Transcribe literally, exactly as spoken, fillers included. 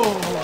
¡Vamos!